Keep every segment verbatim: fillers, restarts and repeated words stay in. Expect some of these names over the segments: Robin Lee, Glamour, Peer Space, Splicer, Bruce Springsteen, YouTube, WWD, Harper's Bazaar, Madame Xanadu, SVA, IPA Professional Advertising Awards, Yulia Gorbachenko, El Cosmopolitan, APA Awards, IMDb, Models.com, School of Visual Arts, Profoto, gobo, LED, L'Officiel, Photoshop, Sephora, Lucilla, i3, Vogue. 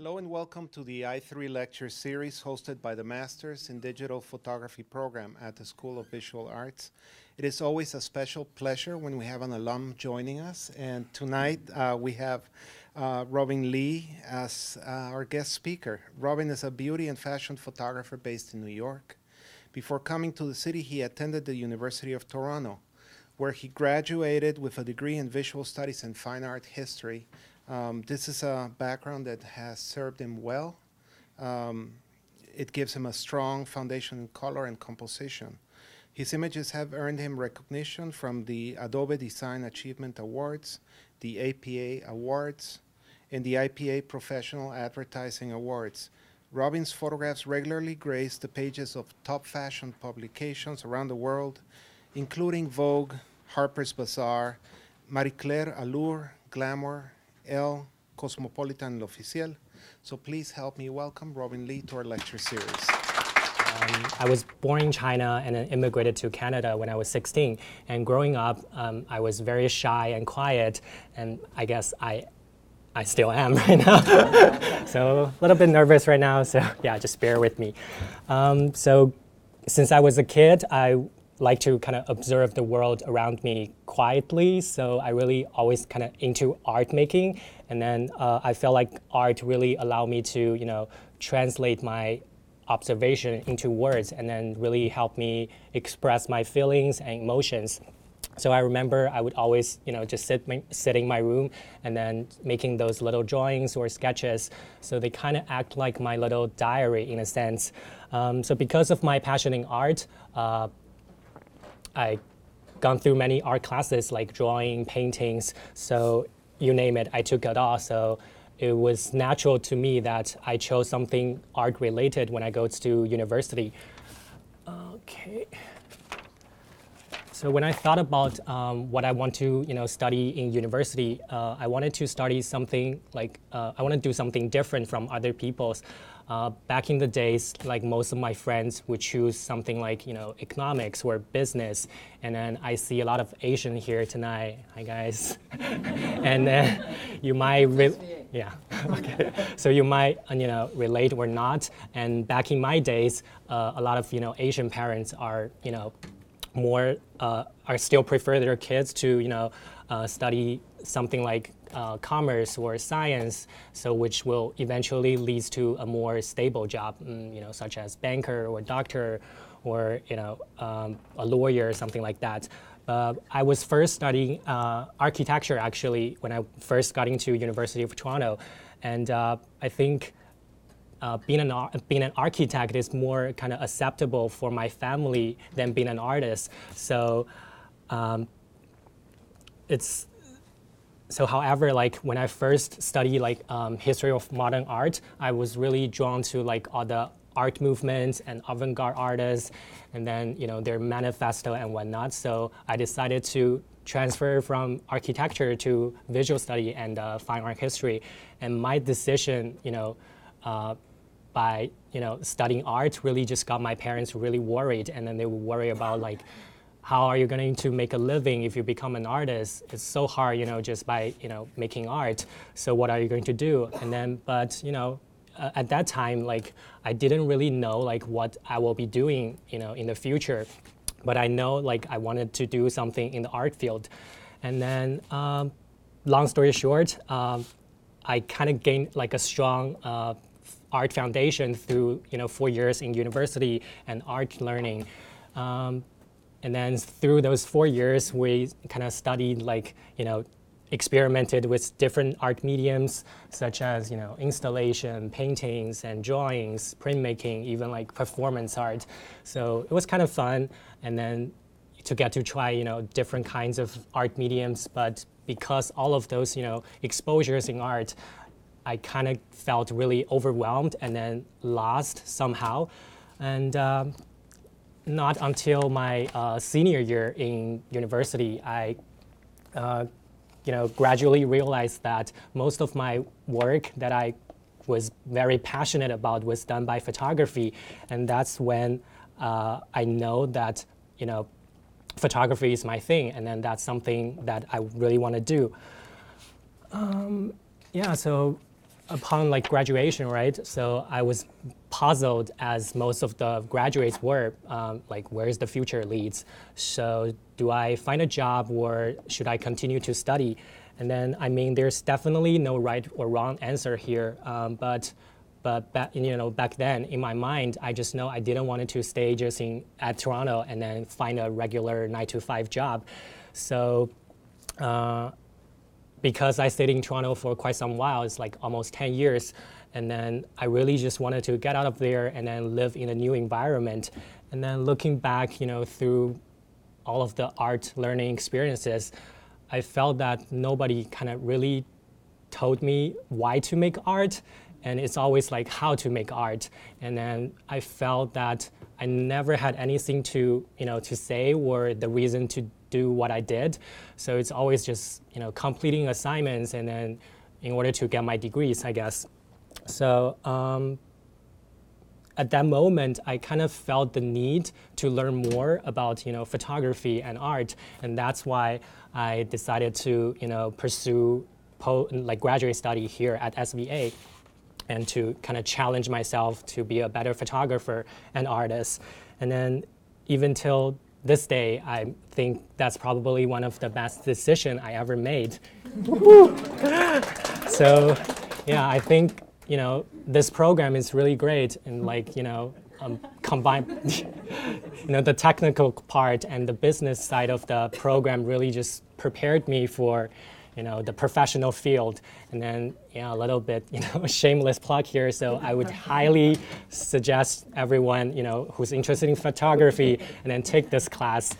Hello and welcome to the i three lecture series hosted by the Masters in Digital Photography program at the School of Visual Arts. It is always a special pleasure when we have an alum joining us, and tonight uh, we have uh, Robin Lee as uh, our guest speaker. Robin is a beauty and fashion photographer based in New York. Before coming to the city, he attended the University of Toronto, where he graduated with a degree in Visual Studies and Fine Art History. Um, this is a background that has served him well. Um, it gives him a strong foundation in color and composition. His images have earned him recognition from the Adobe Design Achievement Awards, the A P A Awards, and the I P A Professional Advertising Awards. Robin's photographs regularly grace the pages of top fashion publications around the world, including Vogue, Harper's Bazaar, Marie Claire, Allure, Glamour, El Cosmopolitan, L'Officiel. So please help me welcome Robin Lee to our lecture series. Um, I was born in China and then immigrated to Canada when I was sixteen. And growing up, um, I was very shy and quiet, and I guess I, I still am right now. So a little bit nervous right now, so yeah, just bear with me. Um, so since I was a kid, I like to kind of observe the world around me quietly, so I really always kind of into art making, and then uh, I felt like art really allowed me to, you know, translate my observation into words, and then really helped me express my feelings and emotions. So I remember I would always, you know, just sit my, sit in my room and then making those little drawings or sketches. So they kind of act like my little diary in a sense. Um, so because of my passion in art, uh, I've gone through many art classes like drawing, paintings, so you name it, I took it all. So it was natural to me that I chose something art related when I go to university. Okay. So when I thought about um, what I want to, you know, study in university, uh, I wanted to study something like, uh, I want to do something different from other people's. Uh, back in the days, like most of my friends would choose something like, you know, economics or business, and then I see a lot of Asian here tonight. Hi guys, and then you might, yeah, okay. So you might, you know, relate or not. And back in my days, uh, a lot of, you know, Asian parents are, you know, more uh, are still prefer their kids to, you know, uh, study something like Uh, commerce or science, so which will eventually leads to a more stable job, you know, such as banker or doctor, or you know, um, a lawyer or something like that. Uh, I was first studying uh, architecture actually when I first got into University of Toronto, and uh, I think uh, being an ar- being an architect is more kind of acceptable for my family than being an artist. So um, it's. So however, like when I first studied like um, history of modern art, I was really drawn to like all the art movements and avant-garde artists, and then you know their manifesto and whatnot. So I decided to transfer from architecture to visual study and uh, fine art history. And my decision, you know, uh, by you know studying art, really just got my parents really worried, and then they would worry about like, how are you going to make a living if you become an artist? It's so hard, you know, just by, you know, making art. So what are you going to do? And then, but, you know, uh, at that time, like, I didn't really know, like, what I will be doing, you know, in the future. But I know, like, I wanted to do something in the art field. And then, um, long story short, um, I kind of gained, like, a strong uh, art foundation through, you know, four years in university and art learning. Um, And then through those four years, we kind of studied, like, you know, experimented with different art mediums, such as, you know, installation, paintings, and drawings, printmaking, even like performance art. So it was kind of fun. And then to get to try, you know, different kinds of art mediums. But because all of those, you know, exposures in art, I kind of felt really overwhelmed and then lost somehow. And um, Not until my uh, senior year in university, I, uh, you know, gradually realized that most of my work that I was very passionate about was done by photography, and that's when uh, I know that, you know, photography is my thing, and then that's something that I really want to do. Um, yeah, so upon like graduation, right? So I was puzzled, as most of the graduates were, um, like where is the future leads? So do I find a job or should I continue to study? And then, I mean, there's definitely no right or wrong answer here. Um, but but back, you know, back then, in my mind, I just know I didn't want to stay just in at Toronto and then find a regular nine to five job. So uh, because I stayed in Toronto for quite some while, it's like almost ten years. And then I really just wanted to get out of there and then live in a new environment. And then looking back, you know, through all of the art learning experiences, I felt that nobody kind of really told me why to make art, and it's always like how to make art. And then I felt that I never had anything to, you know, to say or the reason to do what I did. So it's always just, you know, completing assignments and then in order to get my degrees, I guess. So um, at that moment, I kind of felt the need to learn more about, you know, photography and art, and that's why I decided to, you know, pursue po- like graduate study here at S V A, and to kind of challenge myself to be a better photographer and artist. And then even till this day, I think that's probably one of the best decisions I ever made. So, yeah, I think, you know, this program is really great, and like, you know, um, combine, you know, the technical part and the business side of the program really just prepared me for, you know, the professional field. And then, you know, a little bit, you know, shameless plug here. So I would highly suggest everyone, you know, who's interested in photography, and then take this class.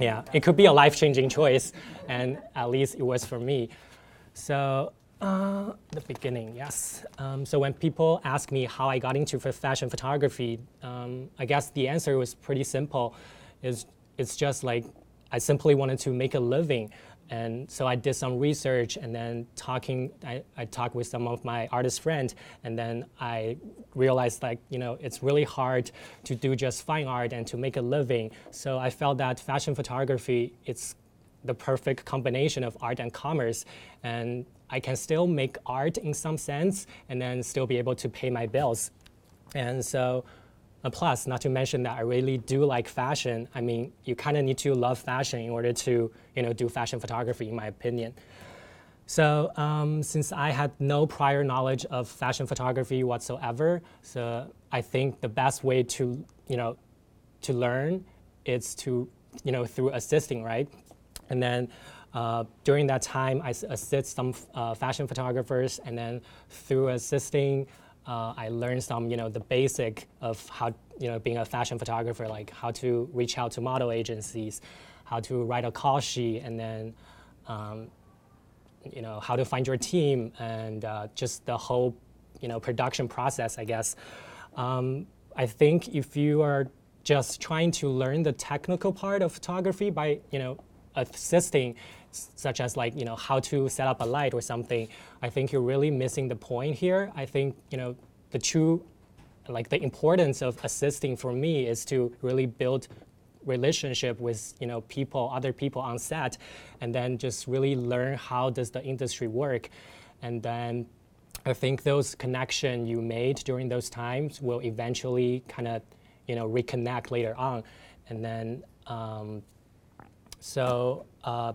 Yeah, it could be a life-changing choice, and at least it was for me. So uh, the beginning, yes. Um, so when people ask me how I got into fashion photography, um, I guess the answer was pretty simple. It's, it's just like I simply wanted to make a living. And so I did some research, and then talking, I, I talked with some of my artist friends, and then I realized, like, you know, it's really hard to do just fine art and to make a living. So I felt that fashion photography, it's the perfect combination of art and commerce, and I can still make art in some sense, and then still be able to pay my bills. And so, plus, not to mention that I really do like fashion. I mean, you kind of need to love fashion in order to, you know, do fashion photography, in my opinion. So um, since I had no prior knowledge of fashion photography whatsoever, so I think the best way to, you know, to learn is to, you know, through assisting, right? And then uh, during that time, I assist some uh, fashion photographers, and then through assisting, Uh, I learned some, you know, the basic of how, you know, being a fashion photographer, like how to reach out to model agencies, how to write a call sheet, and then, um, you know, how to find your team, and uh, just the whole, you know, production process, I guess. Um, I think if you are just trying to learn the technical part of photography by, you know, assisting, such as like, you know, how to set up a light or something, I think you're really missing the point here. I think, you know, the true, like the importance of assisting for me is to really build relationship with, you know, people, other people on set, and then just really learn how does the industry work. And then I think those connections you made during those times will eventually kind of, you know, reconnect later on. And then, um, so, uh,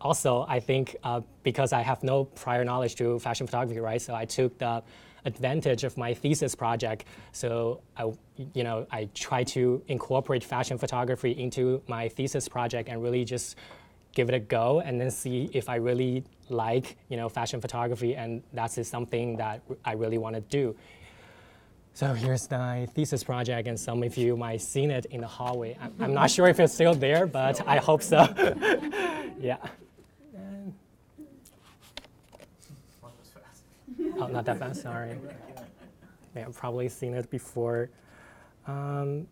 Also, I think uh, because I have no prior knowledge to fashion photography, right? So I took the advantage of my thesis project. So I, you know, I try to incorporate fashion photography into my thesis project and really just give it a go, and then see if I really like, you know, fashion photography, and that is something that I really want to do. So here's my thesis project, and some of you might have seen it in the hallway. I'm, I'm not sure if it's still there, but I hope so. Yeah. Oh, not that fast, sorry. Yeah, I've probably seen it before. Um,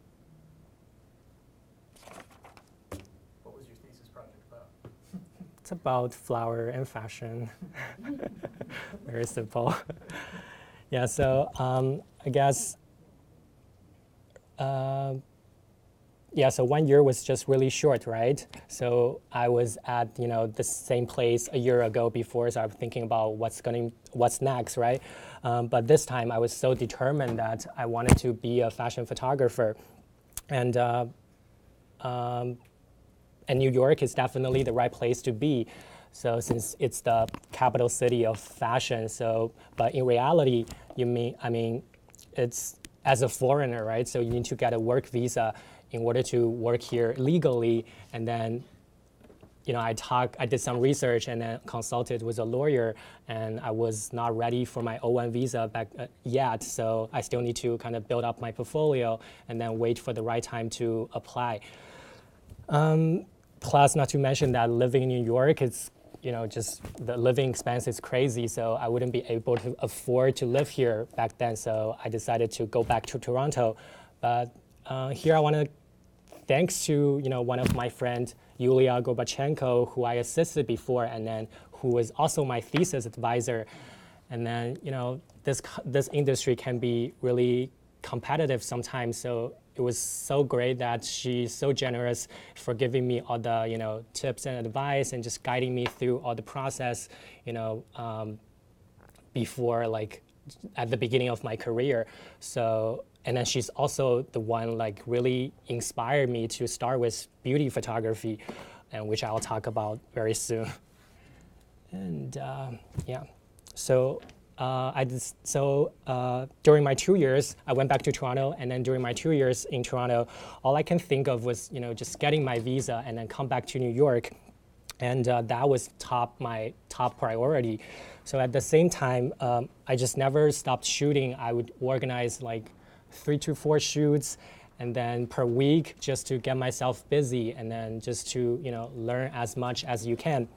what was your thesis project about? It's about flower and fashion. Very simple. Yeah, so um, I guess uh, Yeah, so one year was just really short, right? So I was at, you know, the same place a year ago before, so I'm thinking about what's going, what's next, right? Um, but this time I was so determined that I wanted to be a fashion photographer, and uh, um, and New York is definitely the right place to be. So since it's the capital city of fashion, so but in reality, you mean, I mean, it's as a foreigner, right? So you need to get a work visa in order to work here legally. And then, you know, I talked, I did some research and then consulted with a lawyer, and I was not ready for my O one visa back uh, yet. So I still need to kind of build up my portfolio and then wait for the right time to apply. Um, plus, not to mention that living in New York, it's, you know, just the living expense is crazy. So I wouldn't be able to afford to live here back then. So I decided to go back to Toronto. But uh, here I want to thanks to, you know, one of my friends, Yulia Gorbachenko, who I assisted before, and then who was also my thesis advisor. And then, you know, this this industry can be really competitive sometimes. So it was so great that she's so generous for giving me all the, you know, tips and advice and just guiding me through all the process, you know, um, before, like, at the beginning of my career. So. And then she's also the one like really inspired me to start with beauty photography, and which I'll talk about very soon. And uh, yeah, so uh, I just, so uh, during my two years, I went back to Toronto, and then during my two years in Toronto, all I can think of was, you know, just getting my visa and then come back to New York, and uh, that was top my top priority. So at the same time, um, I just never stopped shooting. I would organize like three to four shoots, and then per week, just to get myself busy, and then just to, you know, learn as much as you can.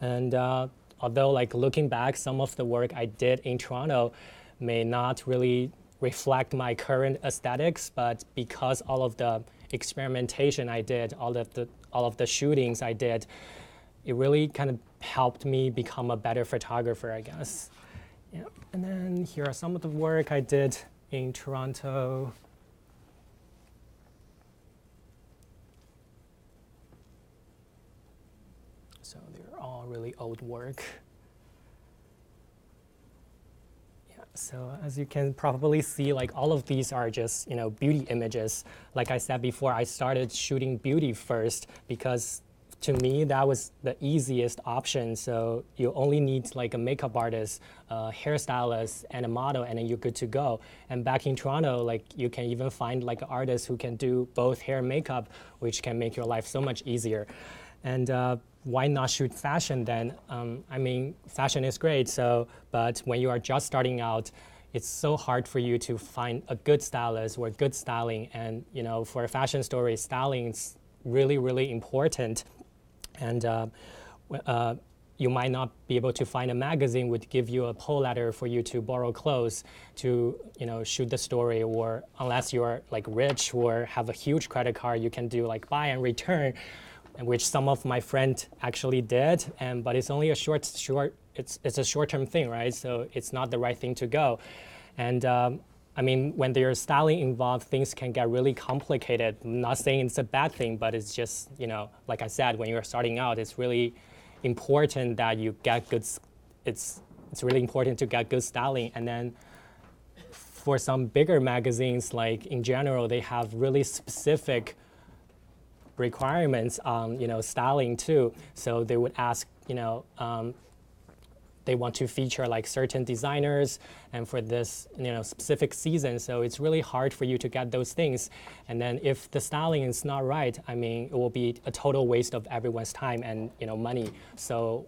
And uh, although, like, looking back, some of the work I did in Toronto may not really reflect my current aesthetics, but because all of the experimentation I did, all of the all of the shootings I did, it really kind of helped me become a better photographer, I guess. Yeah. And then here are some of the work I did in Toronto. So they're all really old work. Yeah, so as you can probably see, like all of these are just, you know, beauty images. Like I said before, I started shooting beauty first because to me, that was the easiest option. So you only need like a makeup artist, a hairstylist, and a model, and then you're good to go. And back in Toronto, like you can even find like an artist who can do both hair and makeup, which can make your life so much easier. And uh, why not shoot fashion then? Um, I mean, fashion is great, so but when you are just starting out, it's so hard for you to find a good stylist or good styling. And you know, for a fashion story, styling is really, really important. And uh, uh, you might not be able to find a magazine would give you a poll letter for you to borrow clothes to, you know, shoot the story, or unless you are like rich or have a huge credit card, you can do like buy and return, which some of my friends actually did. And but it's only a short, short. It's it's a short-term thing, right? So it's not the right thing to go. And um, I mean, when there's styling involved, things can get really complicated. I'm not saying it's a bad thing, but it's just, you know, like I said, when you're starting out, it's really important that you get good, it's it's really important to get good styling. And then for some bigger magazines, like in general, they have really specific requirements on, you know, styling too. So they would ask, you know, um, they want to feature like certain designers, and for this, you know, specific season. So it's really hard for you to get those things. And then if the styling is not right, I mean, it will be a total waste of everyone's time and, you know, money. So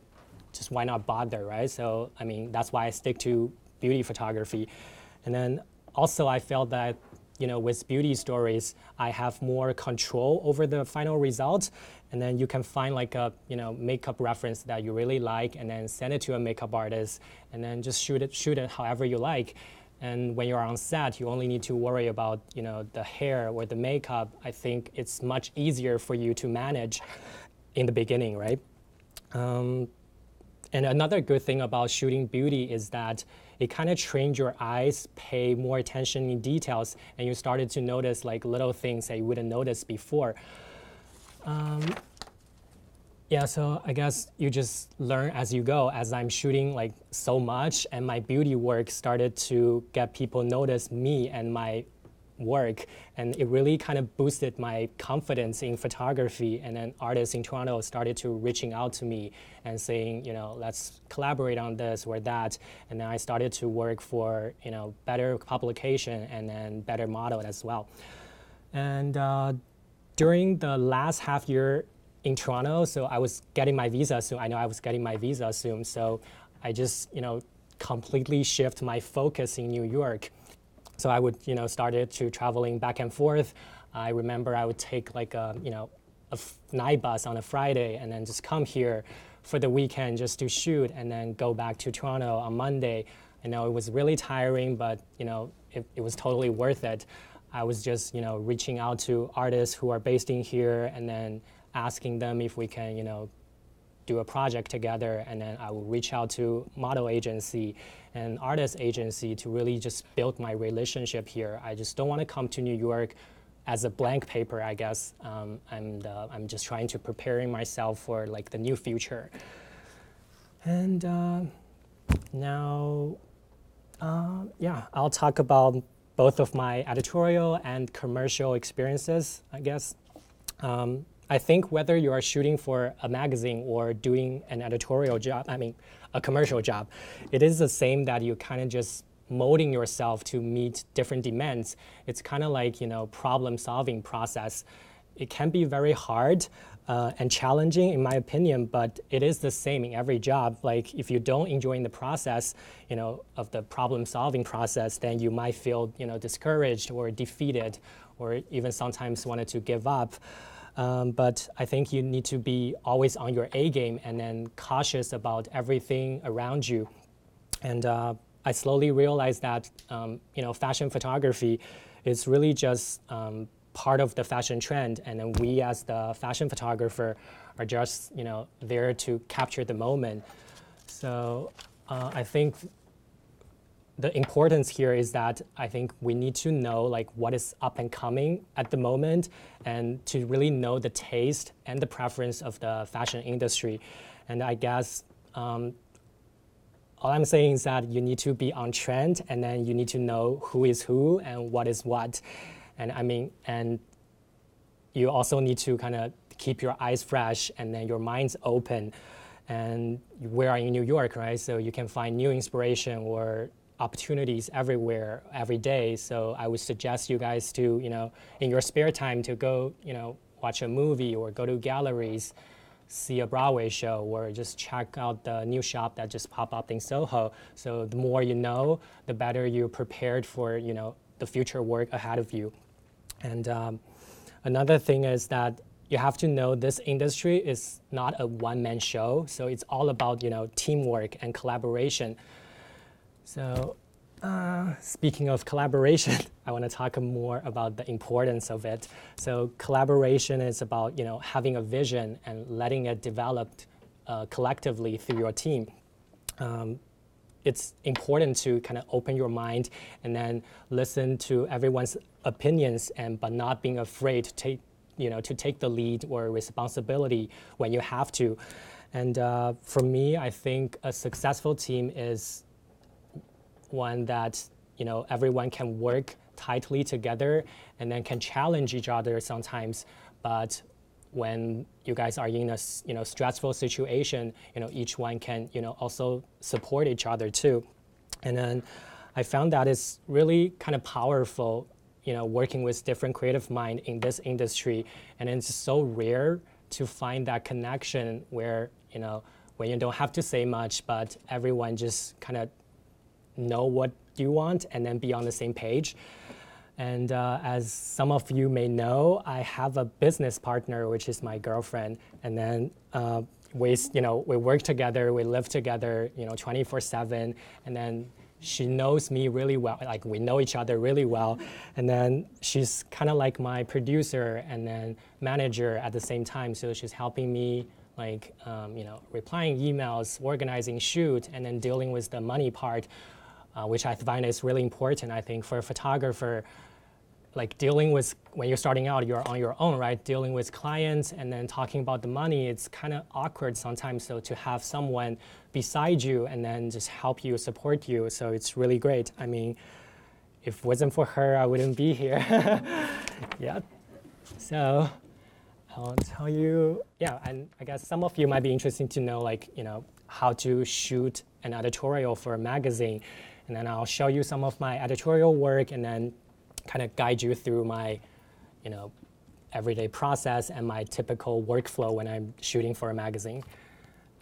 just why not bother, right? So I mean, that's why I stick to beauty photography. And then also I felt that, you know, with beauty stories, I have more control over the final result. And then you can find like a, you know, makeup reference that you really like, and then send it to a makeup artist, and then just shoot it, shoot it however you like. And when you're on set, you only need to worry about, you know, the hair or the makeup. I think it's much easier for you to manage in the beginning, right? Um, And another good thing about shooting beauty is that it kind of trained your eyes, pay more attention in details, and you started to notice like little things that you wouldn't notice before. Um, yeah, so I guess you just learn as you go. As I'm shooting like so much, and my beauty work started to get people notice me and my work, and it really kind of boosted my confidence in photography. And then artists in Toronto started to reaching out to me and saying, you know, let's collaborate on this or that. And then I started to work for, you know, better publication and then better model as well. And uh, during the last half year in Toronto, so I was getting my visa soon. I know I was getting my visa soon. So I just, you know, completely shift my focus in New York. So I would, you know, started to traveling back and forth. I remember I would take like a, you know, a night bus on a Friday and then just come here for the weekend just to shoot and then go back to Toronto on Monday. I know it was really tiring, but, you know, it, it was totally worth it. I was just, you know, reaching out to artists who are based in here and then asking them if we can, you know, do a project together, and then I will reach out to model agency and artist agency to really just build my relationship here. I just don't want to come to New York as a blank paper, I guess. Um, and uh, I'm just trying to preparing myself for like the new future. And uh, now, uh, yeah, I'll talk about both of my editorial and commercial experiences, I guess. Um, I think whether you are shooting for a magazine or doing an editorial job, I mean, a commercial job, it is the same that you kind of just molding yourself to meet different demands. It's kind of like, you know, problem solving process. It can be very hard uh, and challenging in my opinion, but it is the same in every job. Like if you don't enjoy the process, you know, of the problem solving process, then you might feel, you know, discouraged or defeated or even sometimes wanted to give up. Um, but I think you need to be always on your A game and then cautious about everything around you. And uh, I slowly realized that um, you know, fashion photography is really just um, part of the fashion trend, and then we as the fashion photographer are just, you know, there to capture the moment. So uh, I think the importance here is that I think we need to know like what is up and coming at the moment and to really know the taste and the preference of the fashion industry. And I guess um, all I'm saying is that you need to be on trend and then you need to know who is who and what is what. And I mean, and you also need to kind of keep your eyes fresh and then your mind's open. And we are in New York, right? So you can find new inspiration or opportunities everywhere, every day. So I would suggest you guys to, you know, in your spare time to go, you know, watch a movie or go to galleries, see a Broadway show, or just check out the new shop that just popped up in Soho. So the more you know, the better you're prepared for, you know, the future work ahead of you. And um, another thing is that you have to know this industry is not a one-man show. So it's all about, you know, teamwork and collaboration. So uh, speaking of collaboration, I want to talk more about the importance of it. So collaboration is about, you know, having a vision and letting it develop uh, collectively through your team. Um, it's important to kind of open your mind and then listen to everyone's opinions, and but not being afraid to take, you know, to take the lead or responsibility when you have to. And uh, for me, I think a successful team is one that, you know, everyone can work tightly together and then can challenge each other sometimes. But when you guys are in a, you know, stressful situation, you know, each one can, you know, also support each other too. And then I found that it's really kind of powerful, you know, working with different creative mind in this industry. And it's so rare to find that connection where, you know, when you don't have to say much, but everyone just kind of know what you want and then be on the same page. And uh, as some of you may know, I have a business partner, which is my girlfriend. And then uh, we, you know, we work together, we live together, you know, twenty-four seven. And then she knows me really well, like we know each other really well. And then she's kind of like my producer and then manager at the same time. So she's helping me like um, you know, replying emails, organizing shoot, and then dealing with the money part, uh, which I find is really important. I think for a photographer, like dealing with, when you're starting out, you're on your own, right? Dealing with clients and then talking about the money, it's kind of awkward sometimes. So to have someone beside you and then just help you, support you, so it's really great. I mean, if it wasn't for her, I wouldn't be here. Yeah. So I'll tell you, yeah, and I guess some of you might be interested to know, like, you know, how to shoot an editorial for a magazine. And then I'll show you some of my editorial work and then kind of guide you through my, you know, everyday process and my typical workflow when I'm shooting for a magazine.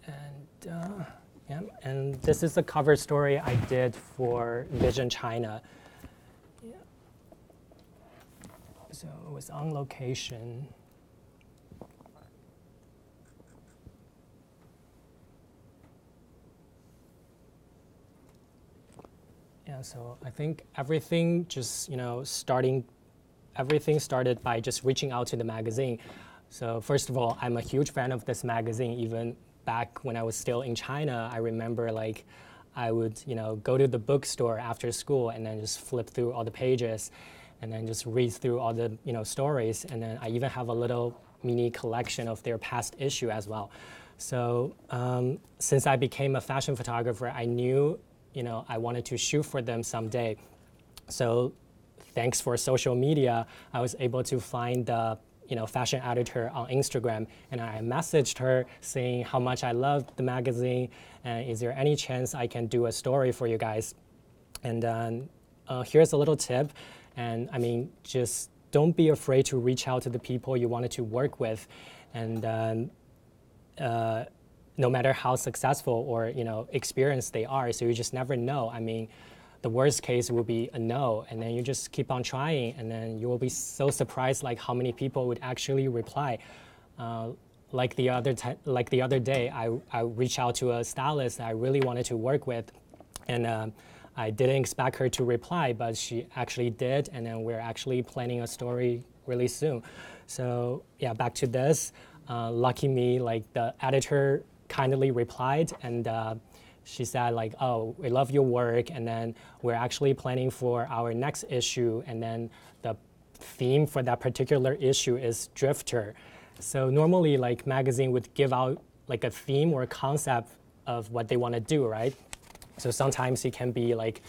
And uh, yeah, and this is the cover story I did for Vision China. Yeah. So it was on location. Yeah, so I think everything just, you know, starting, everything started by just reaching out to the magazine. So first of all, I'm a huge fan of this magazine. Even back when I was still in China, I remember, like, I would, you know, go to the bookstore after school and then just flip through all the pages and then just read through all the, you know, stories. And then I even have a little mini collection of their past issue as well. So um, since I became a fashion photographer, I knew, you know, I wanted to shoot for them someday. So thanks for social media, I was able to find the, you know, fashion editor on Instagram, and I messaged her saying how much I loved the magazine, and is there any chance I can do a story for you guys? And then uh, here's a little tip, and I mean, just don't be afraid to reach out to the people you wanted to work with, and then, uh, no matter how successful or, you know, experienced they are. So you just never know. I mean, the worst case will be a no, and then you just keep on trying, and then you will be so surprised, like, how many people would actually reply. Uh, like the other t- like the other day, I, I reached out to a stylist that I really wanted to work with, and um, I didn't expect her to reply, but she actually did, and then we're actually planning a story really soon. So yeah, back to this. Uh, lucky me, like, the editor kindly replied, and uh, she said, like, oh, we love your work, and then we're actually planning for our next issue, and then the theme for that particular issue is drifter. So normally, like, magazine would give out, like, a theme or a concept of what they want to do, right? So sometimes it can be, like,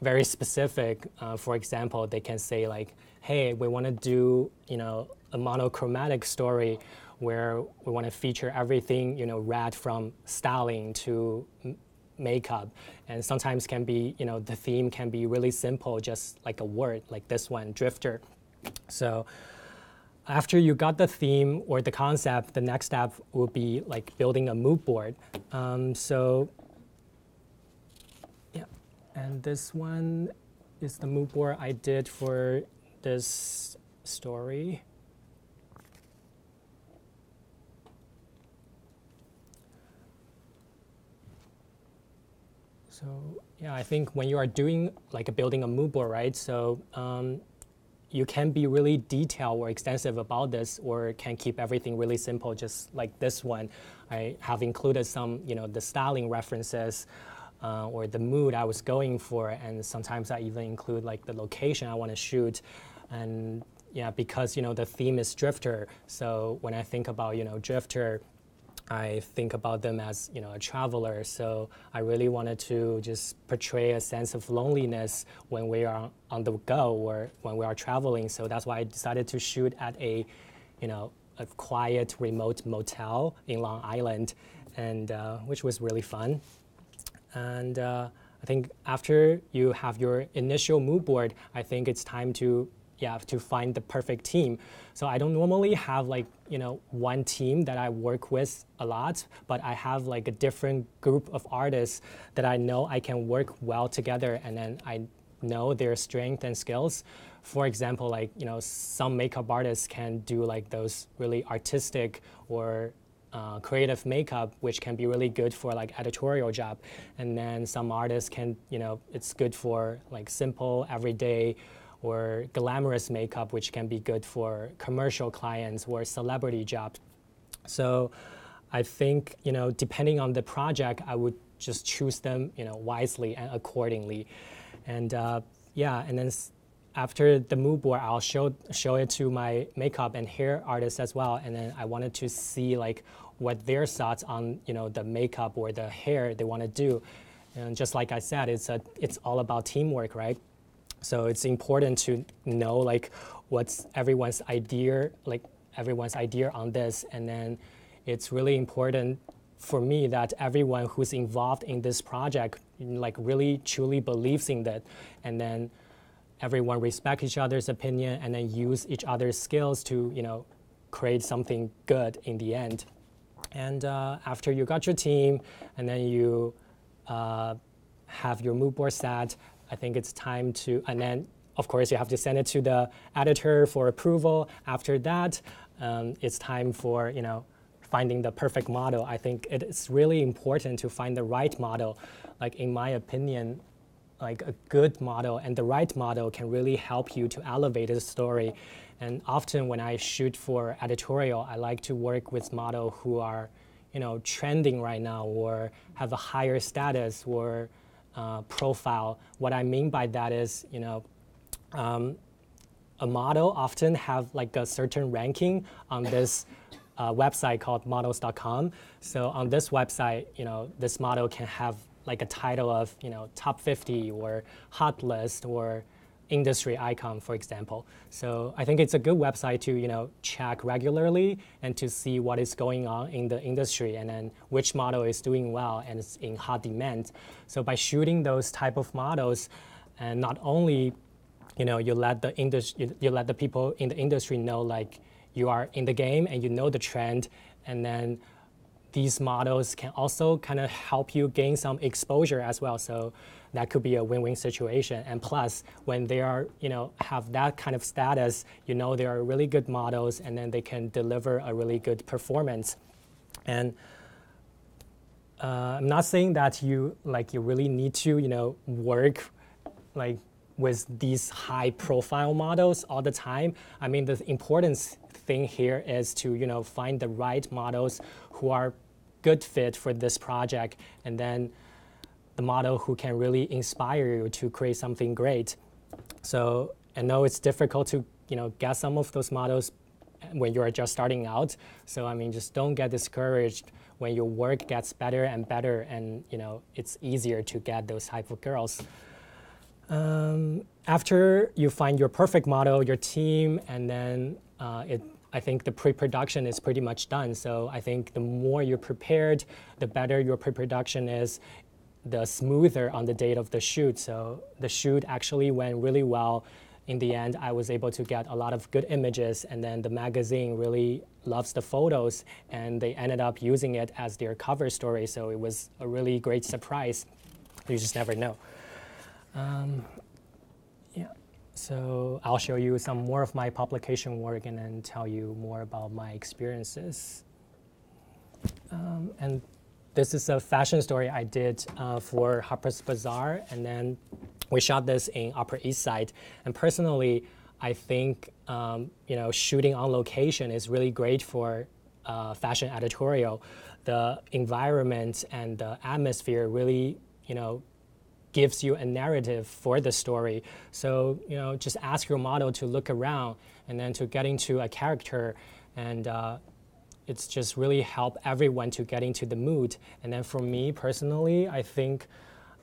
very specific. Uh, for example, they can say, like, hey, we want to do, you know, a monochromatic story where we want to feature everything, you know, red from styling to m- makeup. And sometimes can be, you know, the theme can be really simple, just like a word, like this one, drifter. So after you got the theme or the concept, the next step will be, like, building a mood board. Um, so, yeah, and this one is the mood board I did for this story. So yeah, I think when you are doing, like, a building a mood board, right? So um, you can be really detailed or extensive about this, or can keep everything really simple, just like this one. I have included some, you know, the styling references uh, or the mood I was going for, and sometimes I even include, like, the location I want to shoot, and yeah, because, you know, the theme is drifter. So when I think about, you know, drifter, I think about them as, you know, a traveler. So I really wanted to just portray a sense of loneliness when we are on the go or when we are traveling. So that's why I decided to shoot at a, you know, a quiet remote motel in Long Island, and uh, which was really fun. And uh, I think after you have your initial mood board, I think it's time to Yeah, to find the perfect team. So I don't normally have, like, you know, one team that I work with a lot, but I have, like, a different group of artists that I know I can work well together, and then I know their strengths and skills. For example, like, you know, some makeup artists can do, like, those really artistic or uh, creative makeup, which can be really good for, like, editorial job. And then some artists can, you know, it's good for, like, simple, everyday, or glamorous makeup, which can be good for commercial clients or celebrity jobs. So I think, you know, depending on the project, I would just choose them, you know, wisely and accordingly. And uh, yeah, and then after the mood board, I'll show show it to my makeup and hair artists as well. And then I wanted to see like what their thoughts on, you know, the makeup or the hair they want to do. And just like I said, it's a it's all about teamwork, right? So it's important to know like what's everyone's idea, like everyone's idea on this. And then it's really important for me that everyone who's involved in this project like really truly believes in that, and then everyone respect each other's opinion and then use each other's skills to, you know, create something good in the end. And uh, after you got your team and then you uh, have your mood board set, I think it's time to, and then of course you have to send it to the editor for approval. After that, um, it's time for, you know, finding the perfect model. I think it's really important to find the right model. Like in my opinion, like a good model and the right model can really help you to elevate a story. And often when I shoot for editorial, I like to work with models who are, you know, trending right now or have a higher status or uh, profile. What I mean by that is, you know, um, a model often have like a certain ranking on this Uh, website called models dot com. So on this website, you know, this model can have like a title of, you know, top fifty or hot list or industry icon, for example. So I think it's a good website to, you know, check regularly and to see what is going on in the industry and then which model is doing well and is in hot demand. So by shooting those type of models, and not only, you know, you let the industry, you, you let the people in the industry know like you are in the game and you know the trend, and then these models can also kind of help you gain some exposure as well. So that could be a win-win situation. And plus, when they are, you know, have that kind of status, you know, they are really good models, and then they can deliver a really good performance. And uh, I'm not saying that you like you really need to, you know, work like with these high-profile models all the time. I mean, the importance thing here is to, you know, find the right models who are good fit for this project, and then the model who can really inspire you to create something great. So I know it's difficult to, you know, get some of those models when you're just starting out. So I mean, just don't get discouraged when your work gets better and better, and you know, it's easier to get those type of girls. Um, after you find your perfect model, your team, and then uh, it. I think the pre-production is pretty much done. So I think the more you're prepared, the better your pre-production is, the smoother on the date of the shoot. So the shoot actually went really well. In the end, I was able to get a lot of good images, and then the magazine really loves the photos, and they ended up using it as their cover story. So it was a really great surprise. You just never know. Um, yeah. So I'll show you some more of my publication work and then tell you more about my experiences. Um, and this is a fashion story I did uh, for Harper's Bazaar, and then we shot this in Upper East Side. And personally, I think um, you know, shooting on location is really great for uh, fashion editorial. The environment and the atmosphere really, you know, gives you a narrative for the story. So, you know, just ask your model to look around and then to get into a character, and uh, it's just really helped everyone to get into the mood. And then for me personally, I think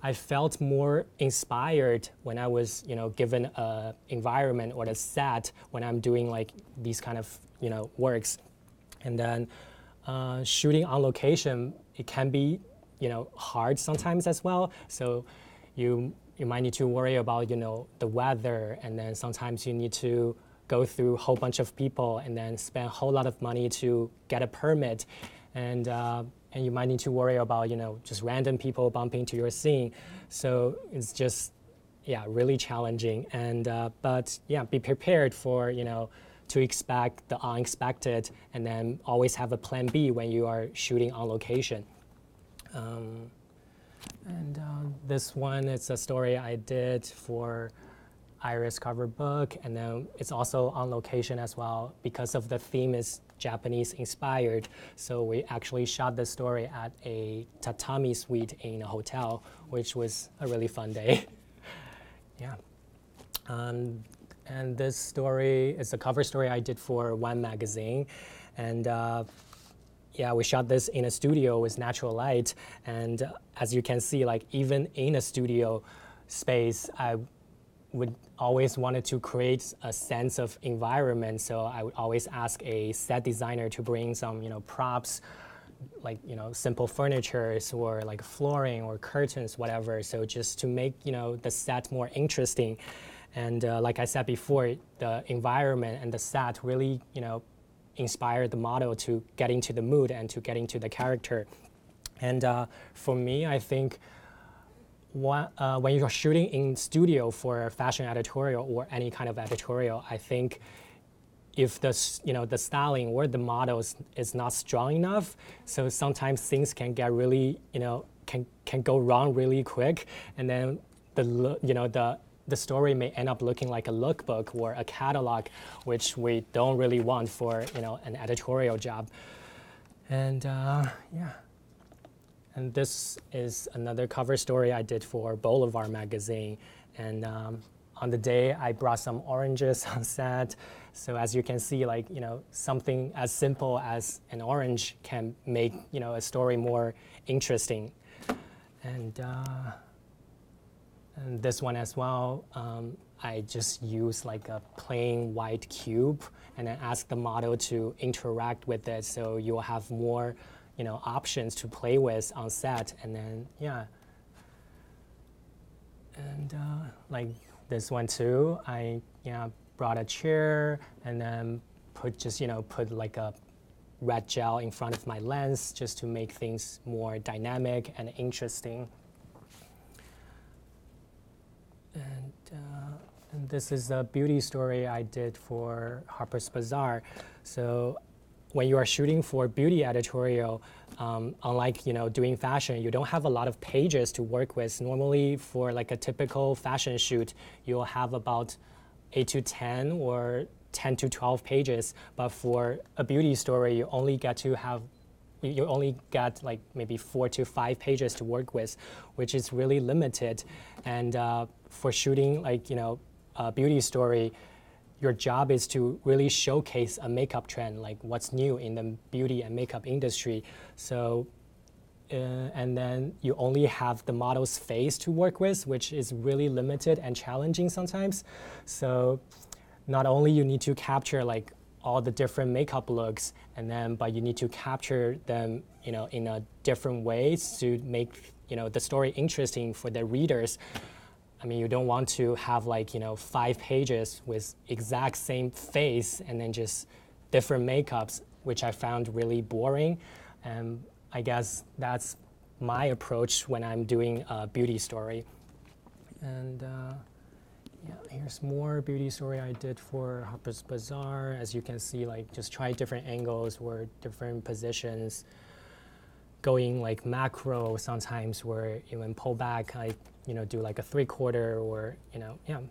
I felt more inspired when I was, you know, given a environment or a set when I'm doing like these kind of, you know, works. And then uh, shooting on location, it can be, you know, hard sometimes as well. So You, you might need to worry about, you know, the weather, and then sometimes you need to go through a whole bunch of people and then spend a whole lot of money to get a permit, and uh, and you might need to worry about, you know, just random people bumping to your scene. So it's just, yeah, really challenging. And uh, but yeah, be prepared for, you know, to expect the unexpected, and then always have a plan B when you are shooting on location. Um, And uh, this one, it's a story I did for Iris cover book, and then it's also on location as well because of the theme is Japanese inspired. So we actually shot the story at a tatami suite in a hotel, which was a really fun day. Yeah. Um, and this story is a cover story I did for One magazine, and uh, yeah, we shot this in a studio with natural light, and uh, as you can see, like even in a studio space, I would always wanted to create a sense of environment, so I would always ask a set designer to bring some, you know, props, like, you know, simple furniture or like flooring or curtains, whatever, so just to make, you know, the set more interesting. And uh, like I said before, the environment and the set really, you know, inspired the model to get into the mood and to get into the character. And uh, for me, I think What, uh, when you're shooting in studio for a fashion editorial or any kind of editorial, I think if the, you know, the styling or the models is not strong enough, so sometimes things can get really, you know, can can go wrong really quick, and then the you know the the story may end up looking like a lookbook or a catalog, which we don't really want for, you know, an editorial job. And uh, yeah. And this is another cover story I did for Bolivar Magazine. And um, on the day, I brought some oranges on set. So as you can see, like, you know, something as simple as an orange can make, you know, a story more interesting. And, uh, and this one as well, um, I just used like a plain white cube and then asked the model to interact with it, so you'll have more, you know, options to play with on set. And then, yeah. And uh, like this one too, I yeah brought a chair and then put just, you know, put like a red gel in front of my lens just to make things more dynamic and interesting. And, uh, and this is a beauty story I did for Harper's Bazaar. So when you are shooting for beauty editorial, um, unlike, you know, doing fashion, you don't have a lot of pages to work with. Normally for like a typical fashion shoot, you'll have about eight to ten or ten to twelve pages. But for a beauty story, you only get to have, you only get like maybe four to five pages to work with, which is really limited. And uh, for shooting like, you know, a beauty story, your job is to really showcase a makeup trend, like what's new in the beauty and makeup industry. So, uh, and then you only have the model's face to work with, which is really limited and challenging sometimes. So not only you need to capture like all the different makeup looks, and then, but you need to capture them, you know, in a different ways to make, you know, the story interesting for the readers. I mean, you don't want to have like, you know, five pages with exact same face and then just different makeups, which I found really boring. And I guess that's my approach when I'm doing a beauty story. And uh, yeah, here's more beauty story I did for Harper's Bazaar. As you can see, like just try different angles or different positions, going like macro sometimes, where even pull back, I, you know, do like a three quarter or, you know, yeah,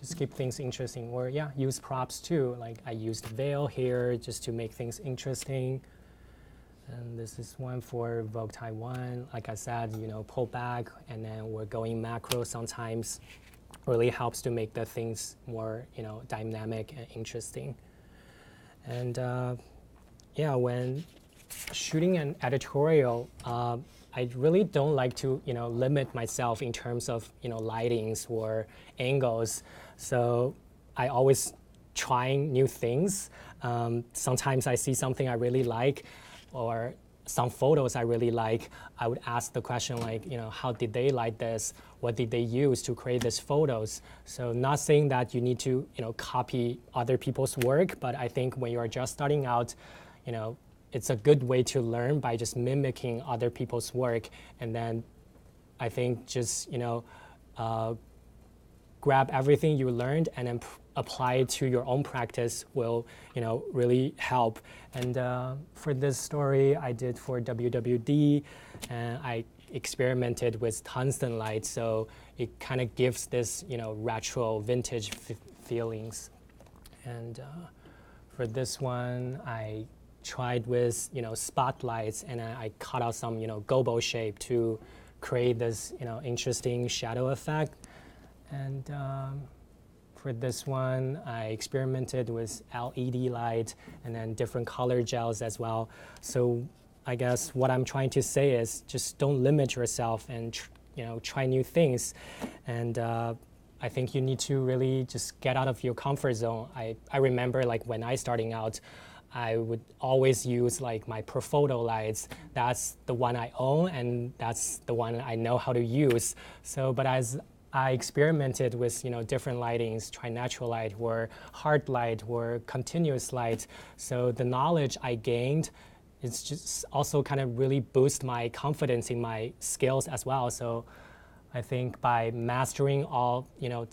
just keep things interesting. Or yeah, use props too. Like I used veil here just to make things interesting. And this is one for Vogue Taiwan. Like I said, you know, pull back and then we're going macro sometimes. Really helps to make the things more, you know, dynamic and interesting. And uh, yeah, when shooting an editorial, uh, I really don't like to, you know, limit myself in terms of, you know, lightings or angles. So I always trying new things. Um, sometimes I see something I really like, or some photos I really like. I would ask the question like, you know, how did they like this? What did they use to create these photos? So not saying that you need to, you know, copy other people's work, but I think when you are just starting out, you know, it's a good way to learn by just mimicking other people's work. And then I think just, you know, uh, grab everything you learned and then apply it to your own practice will, you know, really help. And uh, for this story I did for W W D, and I experimented with tungsten light, so it kind of gives this, you know, retro vintage f- feelings. And uh, for this one, I tried with, you know, spotlights, and I, I cut out some, you know, gobo shape to create this, you know, interesting shadow effect. And um, for this one, I experimented with L E D light and then different color gels as well. So I guess what I'm trying to say is just don't limit yourself and tr- you know try new things. And uh, I think you need to really just get out of your comfort zone. I, I remember like when I starting out, I would always use like my Profoto lights. That's the one I own and that's the one I know how to use. So, but as I experimented with, you know, different lightings, try natural light or hard light or continuous light. So the knowledge I gained, it's just also kind of really boost my confidence in my skills as well. So I think by mastering all, you know,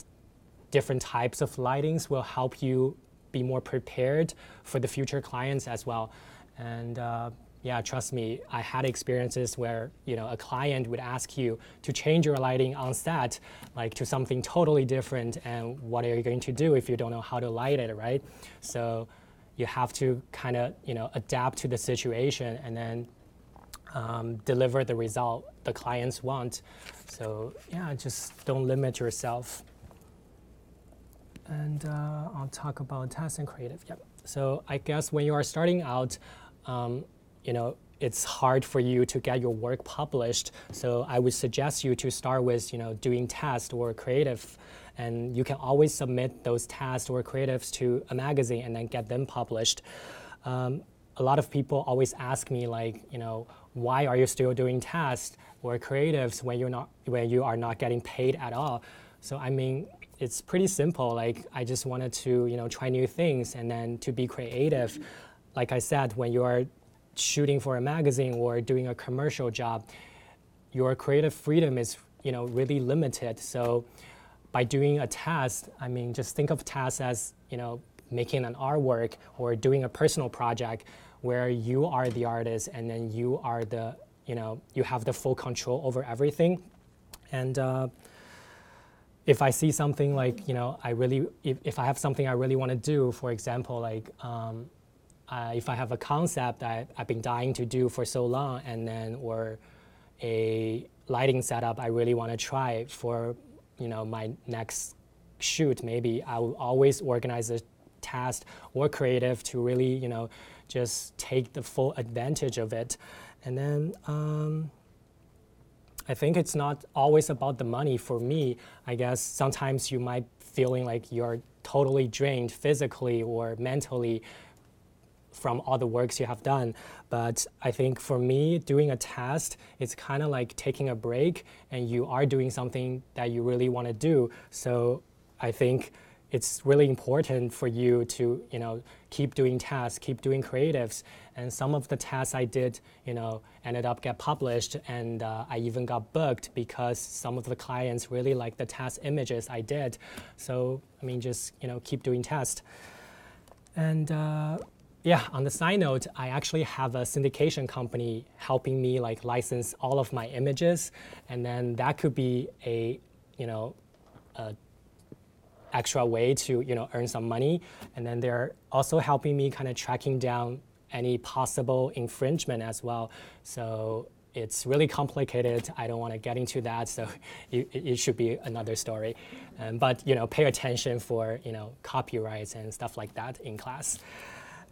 different types of lightings will help you be more prepared for the future clients as well. And uh, yeah, trust me, I had experiences where, you know, a client would ask you to change your lighting on set, like to something totally different, and what are you going to do if you don't know how to light it, right? So you have to kind of, you know, adapt to the situation and then um, deliver the result the clients want. So yeah, just don't limit yourself. And uh, I'll talk about test and creative, yep. So I guess when you are starting out, um, you know, it's hard for you to get your work published. So I would suggest you to start with, you know, doing test or creative. And you can always submit those tests or creatives to a magazine and then get them published. Um, a lot of people always ask me, like, you know, why are you still doing tests or creatives when you're not when you are not getting paid at all? So I mean, it's pretty simple. Like, I just wanted to, you know, try new things and then to be creative. Like I said, when you are shooting for a magazine or doing a commercial job, your creative freedom is, you know, really limited. So by doing a test, I mean, just think of tasks as, you know, making an artwork or doing a personal project where you are the artist and then you are the, you know, you have the full control over everything. And uh, if I see something like, you know, I really, if, if I have something I really want to do, for example, like um, uh, if I have a concept that I've been dying to do for so long, and then, or a lighting setup I really want to try for, you know, my next shoot, maybe I will always organize a task or creative to really, you know, just take the full advantage of it. And then um, I think it's not always about the money for me. I guess sometimes you might feeling like you're totally drained physically or mentally from all the works you have done. But I think for me, doing a test, it's kind of like taking a break and you are doing something that you really want to do. So I think it's really important for you to, you know, keep doing tasks, keep doing creatives. And some of the tasks I did, you know, ended up get published, and uh, I even got booked because some of the clients really liked the task images I did. So, I mean, just, you know, keep doing tests. And uh, Yeah, on the side note, I actually have a syndication company helping me like license all of my images, and then that could be a, you know, a extra way to, you know, earn some money. And then they're also helping me kind of tracking down any possible infringement as well. So it's really complicated. I don't want to get into that, so it, it should be another story. Um, but, you know, pay attention for, you know, copyrights and stuff like that in class.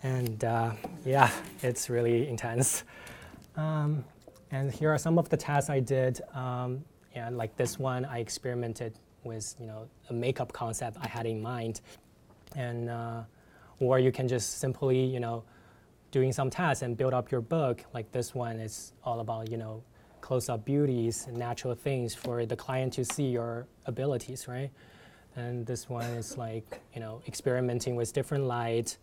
And uh, yeah, it's really intense. Um, and here are some of the tasks I did. Um, and like this one, I experimented with, you know, a makeup concept I had in mind. And uh, or you can just simply, you know, doing some tasks and build up your book. Like this one is all about, you know, close-up beauties and natural things for the client to see your abilities, right? And this one is like, you know, experimenting with different light.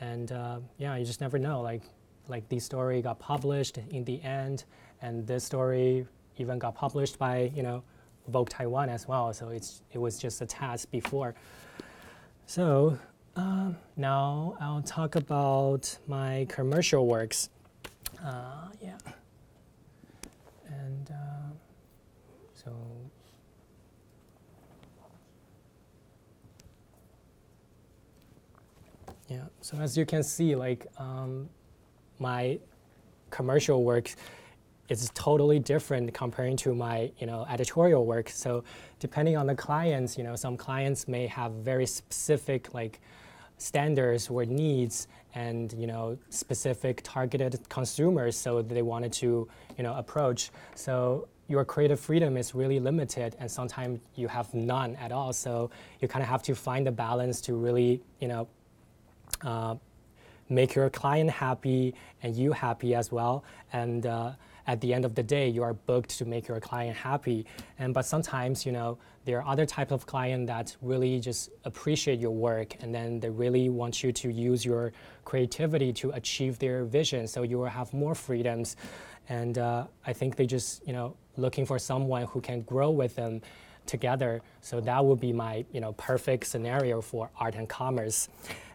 And uh, yeah, you just never know. Like, like this story got published in the end, and this story even got published by, you know, Vogue Taiwan as well. So it's it was just a task before. So um, now I'll talk about my commercial works. Uh, yeah. And. Uh, So yeah, so as you can see, like um, my commercial work is totally different comparing to my you know editorial work. So depending on the clients, you know, some clients may have very specific like standards or needs, and you know specific targeted consumers, so they wanted to you know approach. So your creative freedom is really limited, and sometimes you have none at all. So you kind of have to find a balance to really, you know, uh, make your client happy and you happy as well. And uh, at the end of the day, you are booked to make your client happy. And but sometimes, you know, there are other types of client that really just appreciate your work, and then they really want you to use your creativity to achieve their vision. So you will have more freedoms. And uh, I think they just, you know, looking for someone who can grow with them together. So that would be my, you know, perfect scenario for art and commerce.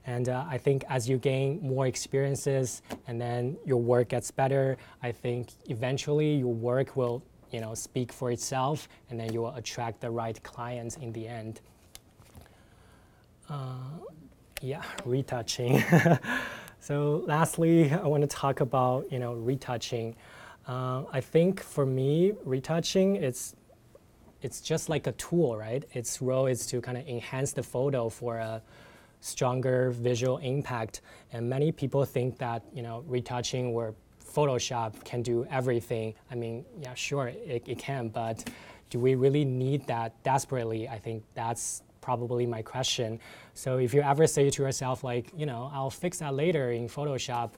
And uh, I think as you gain more experiences and then your work gets better, I think eventually your work will, you know, speak for itself, and then you will attract the right clients in the end. Uh, yeah, retouching. So lastly, I want to talk about, you know, retouching. Uh, I think for me, retouching, it's it's just like a tool, right? Its role is to kind of enhance the photo for a stronger visual impact. And many people think that, you know, retouching or Photoshop can do everything. I mean, yeah, sure, it, it can, but do we really need that desperately? I think that's probably my question. So if you ever say to yourself, like, you know, I'll fix that later in Photoshop,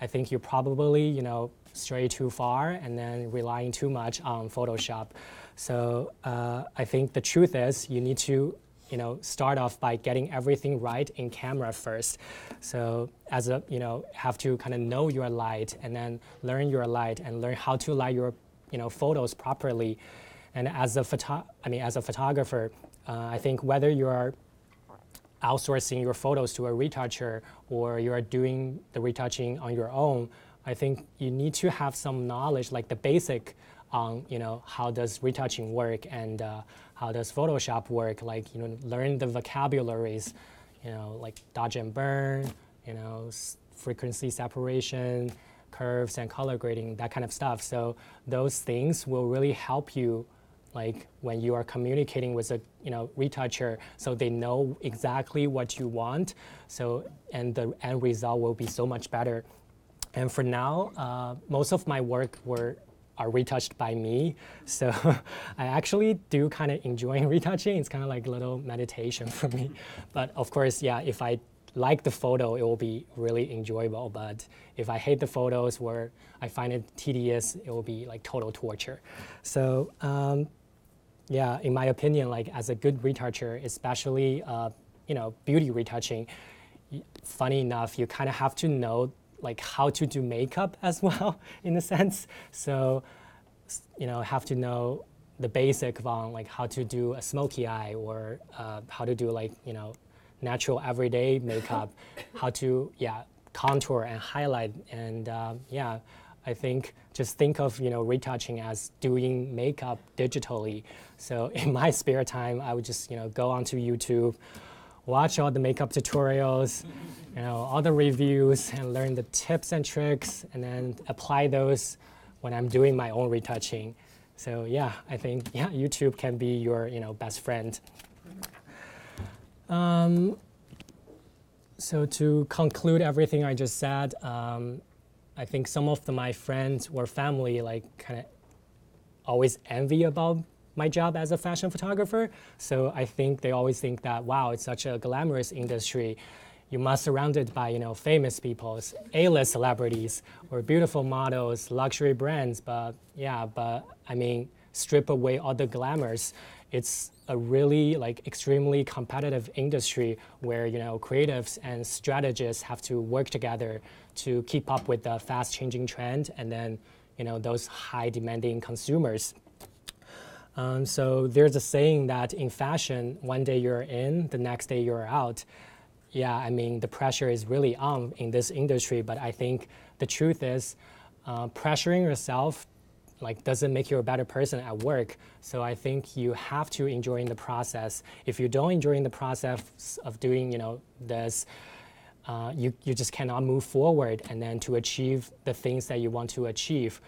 I think you probably, you know, stray too far and then relying too much on Photoshop. So uh, I think the truth is you need to, you know, start off by getting everything right in camera first. So as a, you know, have to kind of know your light and then learn your light and learn how to light your, you know, photos properly. And as a photo, I mean, as a photographer, uh, I think whether you are outsourcing your photos to a retoucher or you are doing the retouching on your own, I think you need to have some knowledge, like the basic on, you know, how does retouching work and uh, how does Photoshop work? Like, you know, learn the vocabularies, you know, like dodge and burn, you know, frequency separation, curves and color grading, that kind of stuff. So those things will really help you, like when you are communicating with a, you know, retoucher, so they know exactly what you want. So, and the end result will be so much better. And for now, uh, most of my work were are retouched by me. So I actually do kind of enjoy retouching. It's kind of like a little meditation for me. But of course, yeah, if I like the photo, it will be really enjoyable. But if I hate the photos or I find it tedious, it will be like total torture. So um, yeah, in my opinion, like as a good retoucher, especially uh, you know, beauty retouching, funny enough, you kind of have to know like how to do makeup as well, in a sense. So, you know, have to know the basic on like how to do a smoky eye or uh, how to do like, you know, natural everyday makeup, how to, yeah, contour and highlight. And uh, yeah, I think just think of, you know, retouching as doing makeup digitally. So in my spare time, I would just, you know, go onto YouTube, watch all the makeup tutorials, you know, all the reviews, and learn the tips and tricks, and then apply those when I'm doing my own retouching. So yeah, I think yeah, YouTube can be your, you know, best friend. Um, so to conclude everything I just said, um, I think some of the, my friends or family like kind of always envy about my job as a fashion photographer. So I think they always think that, wow, it's such a glamorous industry. You must surround it by, you know, famous people, A-list celebrities, or beautiful models, luxury brands. But yeah, but I mean, strip away all the glamours. It's a really like extremely competitive industry where, you know, creatives and strategists have to work together to keep up with the fast-changing trend and then, you know, those high-demanding consumers. Um, so there's a saying that in fashion, one day you're in, the next day you're out. Yeah, I mean, the pressure is really on in this industry, but I think the truth is uh, pressuring yourself like doesn't make you a better person at work. So I think you have to enjoy the process. If you don't enjoy the process of doing, you know, this, uh, you, you just cannot move forward and then to achieve the things that you want to achieve.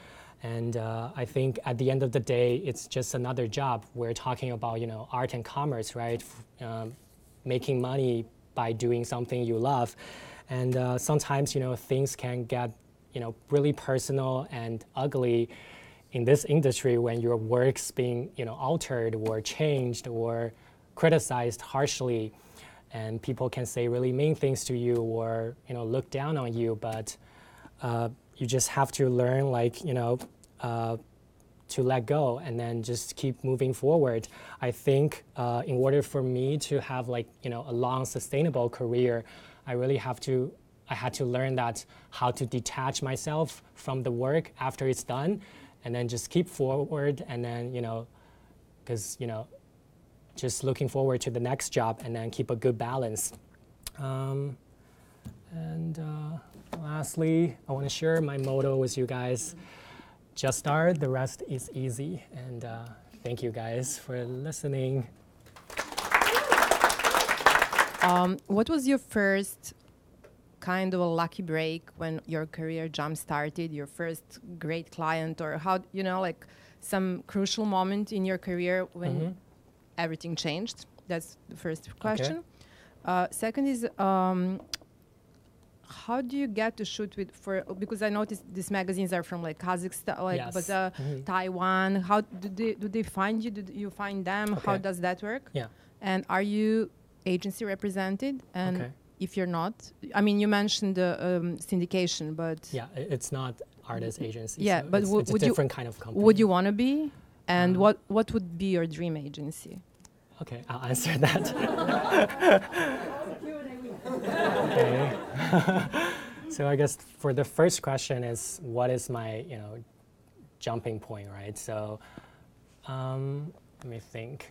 And uh, I think at the end of the day, it's just another job. We're talking about, you know, art and commerce, right? Um, making money by doing something you love. And uh, sometimes, you know, things can get, you know, really personal and ugly in this industry when your work's being, you know, altered or changed or criticized harshly. And people can say really mean things to you or, you know, look down on you. But uh, you just have to learn, like, you know, uh, to let go and then just keep moving forward. I think uh, in order for me to have, like, you know, a long, sustainable career, I really have to, I had to learn that how to detach myself from the work after it's done and then just keep forward and then, you know, because, you know, just looking forward to the next job and then keep a good balance. Um, and uh, lastly, I want to share my motto with you guys. Just start, the rest is easy. And uh, thank you guys for listening. Um, what was your first kind of a lucky break when your career jump started, your first great client, or how, you know, like some crucial moment in your career when mm-hmm. everything changed? That's the first question. Okay. Uh, second is, um, how do you get to shoot with, for, because I noticed these magazines are from like Kazakhstan, like yes. but, uh, mm-hmm. Taiwan. How do they, do they find you? Do you find them? Okay. How does that work? Yeah. And are you agency represented? And okay. If you're not, I mean, you mentioned uh, um, syndication, but yeah, it's not artist agency. Yeah, so but it's, w- it's would a different you, kind of company. Would you want to be? And um, what what would be your dream agency? Okay, I'll answer that. Okay. So I guess for the first question is what is my you know jumping point, right? So um, let me think.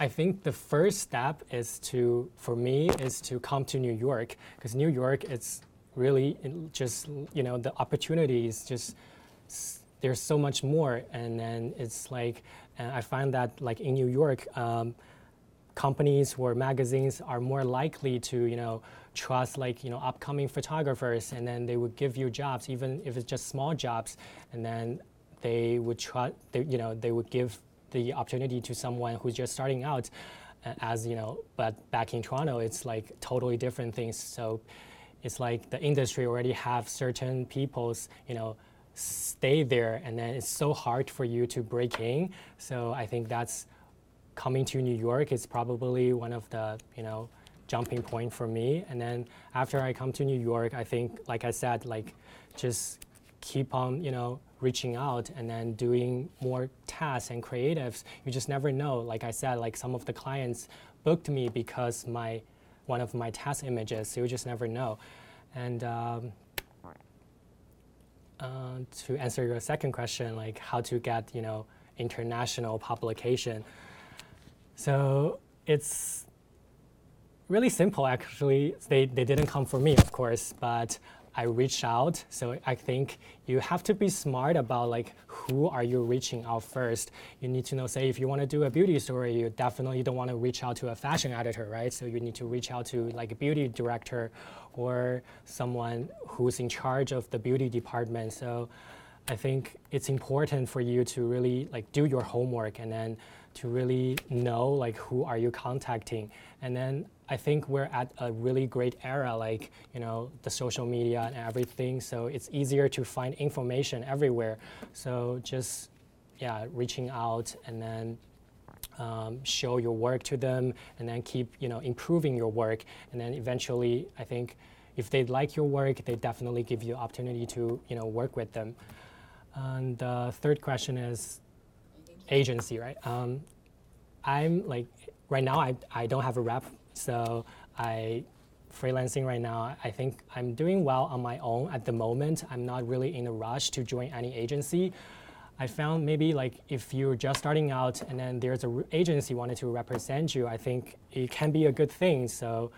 I think the first step is to, for me, is to come to New York, because New York, it's really just, you know, the opportunities just, there's so much more. And then it's like, and I find that like in New York, um, companies or magazines are more likely to, you know, trust like, you know, upcoming photographers, and then they would give you jobs, even if it's just small jobs. And then they would try, they, you know, they would give the opportunity to someone who's just starting out, uh, as you know, but back in Toronto, it's like totally different things. So it's like the industry already have certain people's, you know, stay there, and then it's so hard for you to break in. So I think that's coming to New York is probably one of the, you know, jumping point for me. And then after I come to New York, I think, like I said, like just keep on, you know, reaching out and then doing more tasks and creatives. You just never know. Like I said, like some of the clients booked me because my one of my task images. So you just never know. And um, uh, to answer your second question, like how to get you know international publication. So it's really simple actually. They they didn't come for me, of course, but I reached out. So I think you have to be smart about like who are you reaching out first. You need to know, say if you want to do a beauty story, you definitely don't want to reach out to a fashion editor, right? So you need to reach out to like a beauty director or someone who's in charge of the beauty department. So I think it's important for you to really like do your homework and then to really know like who are you contacting. And then I think we're at a really great era, like, you know, the social media and everything. So it's easier to find information everywhere. So just, yeah, reaching out and then um, show your work to them and then keep, you know, improving your work. And then eventually, I think if they like your work, they definitely give you opportunity to, you know, work with them. And the uh, third question is agency, right? Um, I'm like, right now I, I don't have a rep. So I freelancing right now. I think I'm doing well on my own at the moment. I'm not really in a rush to join any agency. I found maybe like if you're just starting out and then there's an re- agency wanted to represent you, I think it can be a good thing. So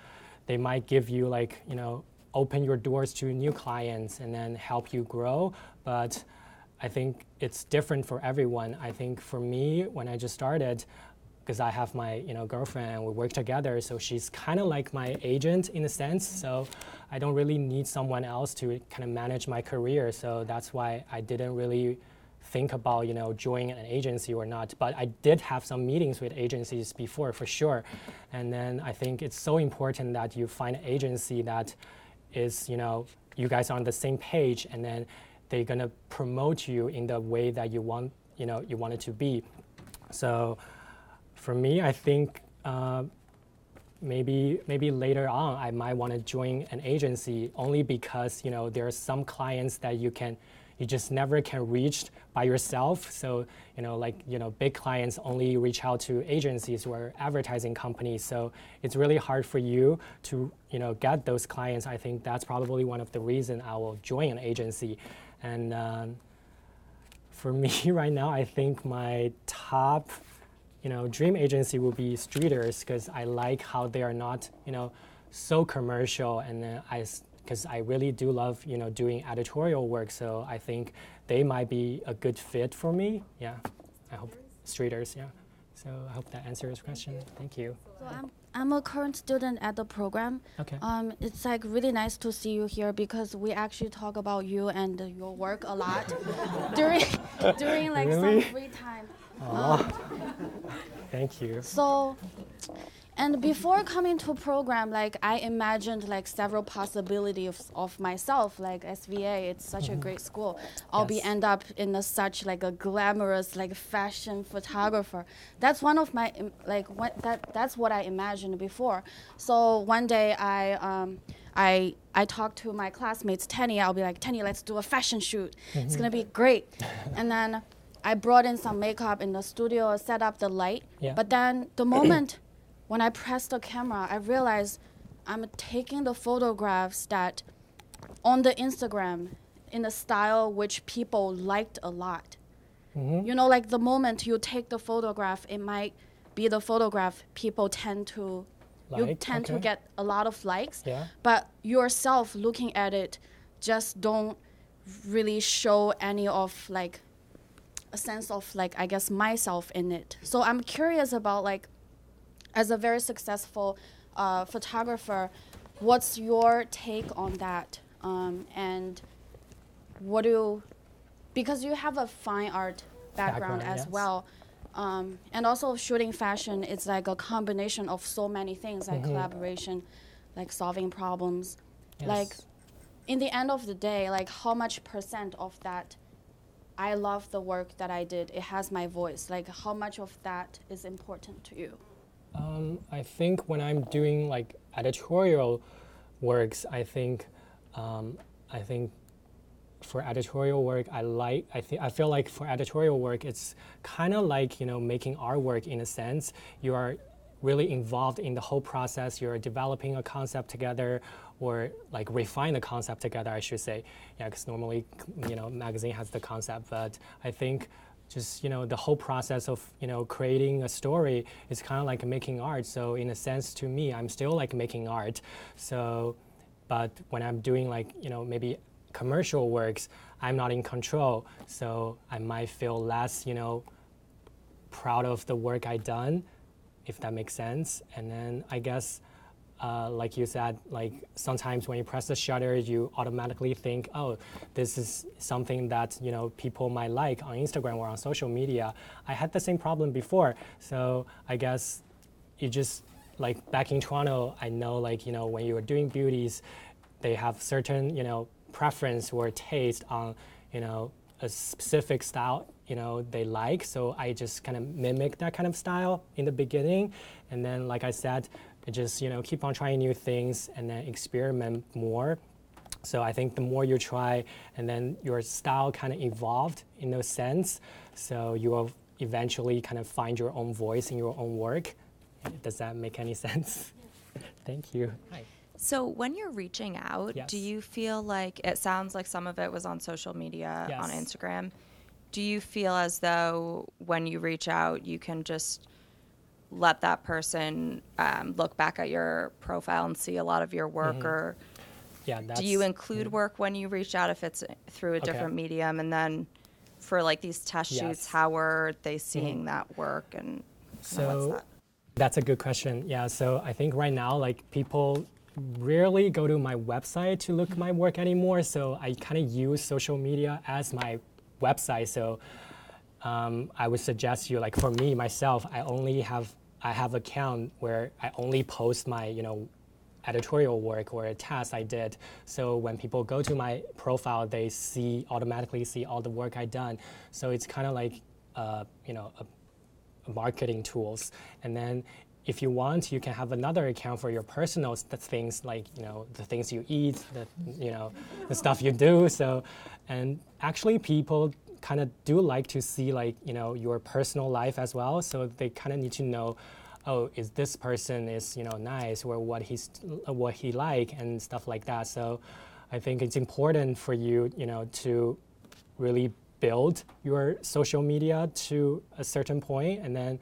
they might give you like, you know, open your doors to new clients and then help you grow. But I think it's different for everyone. I think for me, when I just started, because I have my you know girlfriend and we work together, so she's kind of like my agent in a sense. So I don't really need someone else to kind of manage my career. So that's why I didn't really think about you know joining an agency or not. But I did have some meetings with agencies before, for sure. And then I think it's so important that you find an agency that is you know you guys are on the same page, and then they're gonna promote you in the way that you want you know you want it to be. So for me, I think uh, maybe maybe later on I might want to join an agency, only because you know there are some clients that you can you just never can reach by yourself. So you know like you know big clients only reach out to agencies or advertising companies. So it's really hard for you to you know get those clients. I think that's probably one of the reasons I will join an agency. And um, for me right now, I think my top you know dream agency will be Streeters, because I like how they are not you know so commercial, and then I. because I really do love, you know, doing editorial work. So I think they might be a good fit for me. Yeah, I hope Streeters, yeah. So I hope that answers your question. Thank you. So I'm, I'm a current student at the program. Okay. Um, it's like really nice to see you here, because we actually talk about you and your work a lot during during like really? some free time. Um, Thank you. So. And before coming to program, like I imagined like several possibilities of, of myself, like S V A, it's such mm-hmm. a great school. I'll yes. be end up in a, such like a glamorous like fashion photographer. That's one of my like what that that's what I imagined before. So one day I um, I I talked to my classmates, Tenny. I'll be like, Tenny, let's do a fashion shoot. Mm-hmm. It's gonna be great. And then I brought in some makeup in the studio, set up the light. Yeah. But then the moment. When I pressed the camera, I realized I'm taking the photographs that on the Instagram in a style which people liked a lot. Mm-hmm. You know, like the moment you take the photograph, it might be the photograph people tend to, like, you tend okay. to get a lot of likes, yeah. but yourself looking at it just don't really show any of like a sense of like, I guess, myself in it. So I'm curious about like, as a very successful uh, photographer, what's your take on that? Um, and what do you, because you have a fine art background, background as yes. well, um, and also shooting fashion, it's like a combination of so many things, like mm-hmm. collaboration, like solving problems. Yes. Like, in the end of the day, like how much percent of that I love the work that I did, it has my voice, like how much of that is important to you? Um, I think when I'm doing like editorial works, I think, um, I think for editorial work, I like. I think I feel like for editorial work, it's kind of like you know making artwork in a sense. You are really involved in the whole process. You're developing a concept together, or like refine the concept together, I should say. Yeah, because normally you know magazine has the concept, but I think. Just you know the whole process of you know creating a story is kind of like making art. So in a sense, to me, I'm still like making art. So, but when I'm doing like you know maybe commercial works, I'm not in control. So I might feel less you know proud of the work I done, if that makes sense. And then I guess. Uh, like you said, like sometimes when you press the shutter, you automatically think, oh, this is something that you know people might like on Instagram or on social media. I had the same problem before, so I guess you just like back in Toronto, I know like you know when you are doing beauties, they have certain you know preference or taste on you know a specific style you know they like. So I just kind of mimic that kind of style in the beginning, and then like I said. Just you know, keep on trying new things and then experiment more. So I think the more you try, and then your style kind of evolved in a sense. So you will eventually kind of find your own voice in your own work. Does that make any sense? Yes. Thank you. Hi. So when you're reaching out, yes. do you feel like it sounds like some of it was on social media, yes. on Instagram? Do you feel as though when you reach out, you can just let that person um, look back at your profile and see a lot of your work, mm-hmm. or Yeah, that's, do you include work when you reach out if it's through a different okay. medium? And then for like these test yes. shoots, how are they seeing mm-hmm. that work? And so what's that? That's a good question. Yeah, so I think right now, like people rarely go to my website to look at my work anymore. So I kind of use social media as my website. So um, I would suggest you, like for me, myself, I only have, I have an account where I only post my, you know, editorial work or a task I did. So when people go to my profile, they see, automatically see all the work I done. So it's kind of like, uh, you know, a, a marketing tools. And then if you want, you can have another account for your personal st- things, like, you know, the things you eat, the, you know, the stuff you do. So, and actually people kind of do like to see, like, you know, your personal life as well. So they kind of need to know, oh, is this person is, you know, nice, or what he's, what he like, and stuff like that. So I think it's important for you, you know, to really build your social media to a certain point. And then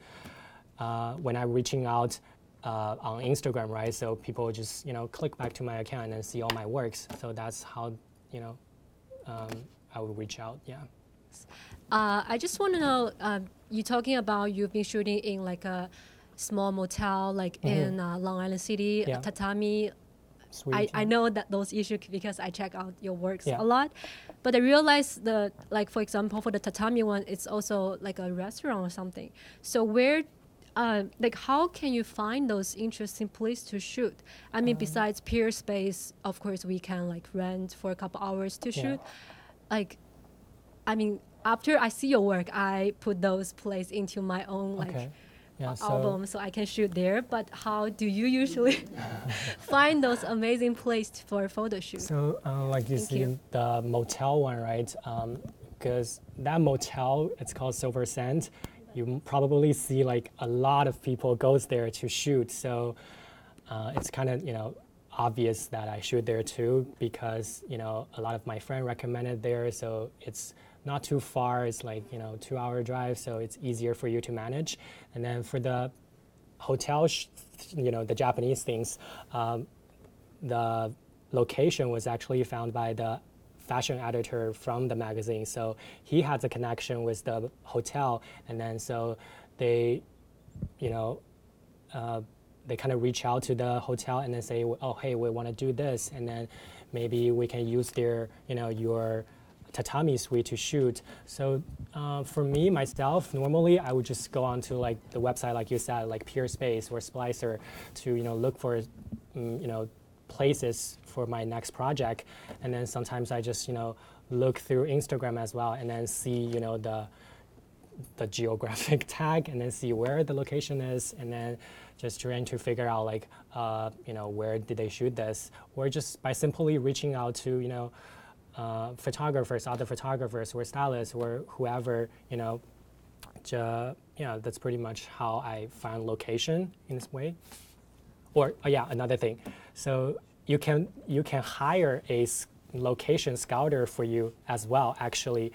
uh, when I'm reaching out uh, on Instagram, right, so people just, you know, click back to my account and see all my works. So that's how, you know, um, I would reach out, yeah. Uh, I just want to know, uh, you're talking about you've been shooting in like a small motel, like mm-hmm. in uh, Long Island City, yeah. Tatami. Sweet, I, yeah. I know that those issues because I check out your works yeah. a lot, but I realized the, like for example, for the Tatami one, it's also like a restaurant or something. So where, uh, like how can you find those interesting places to shoot? I mean, um, besides Peer Space, of course we can like rent for a couple hours to shoot. Yeah. Like, I mean, after I see your work, I put those places into my own like. Okay. Yeah, so album, so I can shoot there. But how do you usually find those amazing places for photo shoots? So, uh, like you Thank see you. the motel one, right? Because um, that motel, it's called Silver Sand. You probably see like a lot of people goes there to shoot. So uh, it's kind of, you know, obvious that I shoot there too, because, you know, a lot of my friends recommended there. So it's not too far, it's like, you know, two hour drive, so it's easier for you to manage. And then for the hotel, sh- you know, the Japanese things, um, the location was actually found by the fashion editor from the magazine. So he has a connection with the hotel. And then so they, you know, uh, they kind of reach out to the hotel and then say, oh, hey, we want to do this. And then maybe we can use their, you know, your Tatami suite to shoot. So uh, for me, myself, normally I would just go onto like the website, like you said, like Peer Space or Splicer, to, you know, look for, mm, you know, places for my next project. And then sometimes I just, you know, look through Instagram as well, and then see, you know, the the geographic tag, and then see where the location is, and then just trying to figure out like, uh, you know, where did they shoot this, or just by simply reaching out to, you know, Uh, photographers, other photographers, or stylists, or whoever, you know, ju- you know, that's pretty much how I find location in this way. Or oh yeah, another thing. So you can you can hire a location scouter for you as well, actually,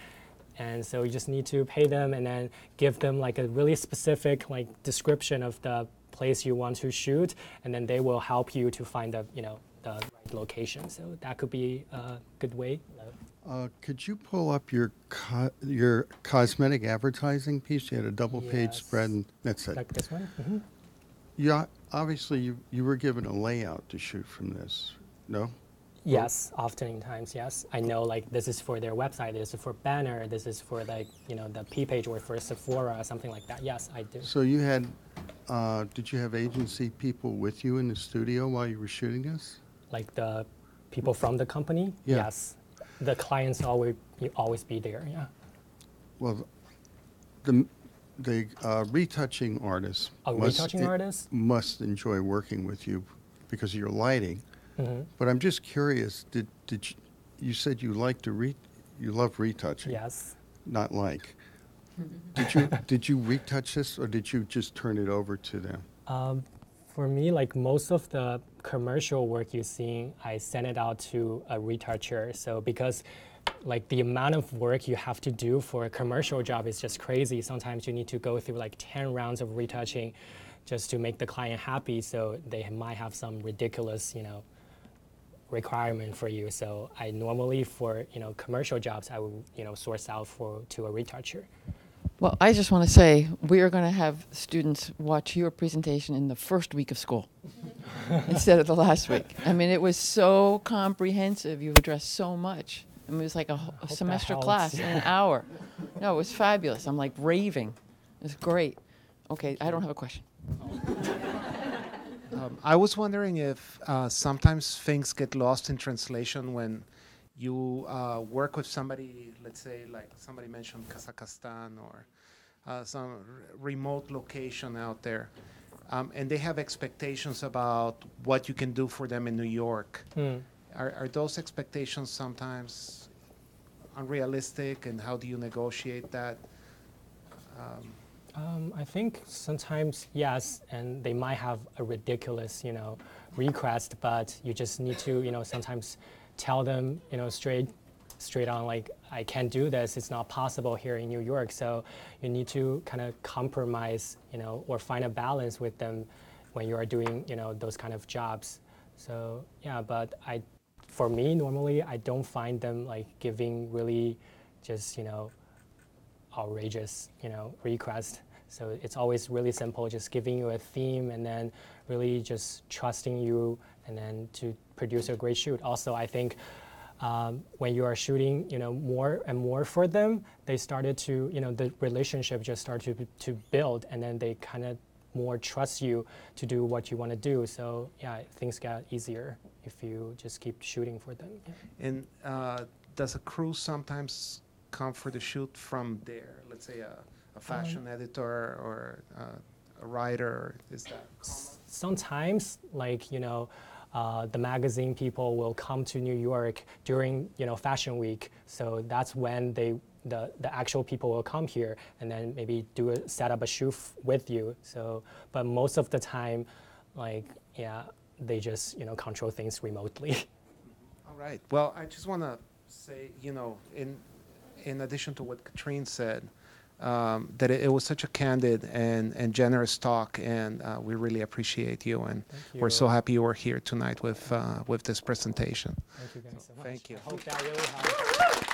and so you just need to pay them and then give them like a really specific like description of the place you want to shoot, and then they will help you to find the, you know, the location. So that could be a good way. Uh, could you pull up your co- your cosmetic advertising piece? You had a double yes. page spread, and that's it. Like this one? Mm-hmm. Yeah, obviously you, you were given a layout to shoot from this, no? Yes, oh. oftentimes, yes. I know like this is for their website, this is for banner, this is for like, you know, the P page or for Sephora or something like that. Yes, I do. So you had, uh, did you have agency people with you in the studio while you were shooting this? Like the people from the company, yeah. yes. The clients always always be there, yeah. Well, the the uh, retouching artists A must, retouching artist? must enjoy working with you because of your lighting. Mm-hmm. But I'm just curious, did did you, you said you like to re you love retouching? Yes. Not like. did you did you retouch this, or did you just turn it over to them? Um, For me, like most of the commercial work you're seeing, I send it out to a retoucher. So because like the amount of work you have to do for a commercial job is just crazy. Sometimes you need to go through like ten rounds of retouching just to make the client happy. So they might have some ridiculous, you know, requirement for you. So I normally, for you know commercial jobs, I would you know source out for to a retoucher. Well, I just want to say we are going to have students watch your presentation in the first week of school instead of the last week. I mean, it was so comprehensive. You've addressed so much. I mean, it was like a, a semester class in an hour. No, it was fabulous. I'm like raving. It was great. Okay, I don't have a question. um, I was wondering if uh, sometimes things get lost in translation when you uh, work with somebody, let's say, like somebody mentioned Kazakhstan or uh, some r remote location out there, um, and they have expectations about what you can do for them in New York. Mm. Are, are those expectations sometimes unrealistic, and how do you negotiate that? Um, Um, I think sometimes, yes, and they might have a ridiculous, you know, request, but you just need to, you know, sometimes tell them, you know, straight, straight on, like, I can't do this. It's not possible here in New York. So you need to kind of compromise, you know, or find a balance with them when you are doing, you know, those kind of jobs. So, yeah, but I, for me, normally, I don't find them, like, giving really just, you know, outrageous, you know, request. So it's always really simple, just giving you a theme and then really just trusting you and then to produce a great shoot. Also, I think um, when you are shooting, you know, more and more for them, they started to, you know, the relationship just started to, to build, and then they kind of more trust you to do what you want to do. So yeah, things got easier if you just keep shooting for them. Yeah. And uh, does a crew sometimes come for the shoot from there? Let's say a, a fashion um, editor or uh, a writer. Is that common? Sometimes, like, you know, uh, the magazine people will come to New York during, you know, Fashion Week. So that's when they, the, the actual people will come here and then maybe do a, set up a shoot with you. So, but most of the time, like, yeah, they just, you know, control things remotely. All right. Well, I just want to say, you know, in in addition to what Katrine said, um, that it, it was such a candid and, and generous talk, and uh, we really appreciate you, and you. We're so happy you were here tonight with, uh, with this presentation. Thank you guys so, so much. Thank you. I hope that really helped.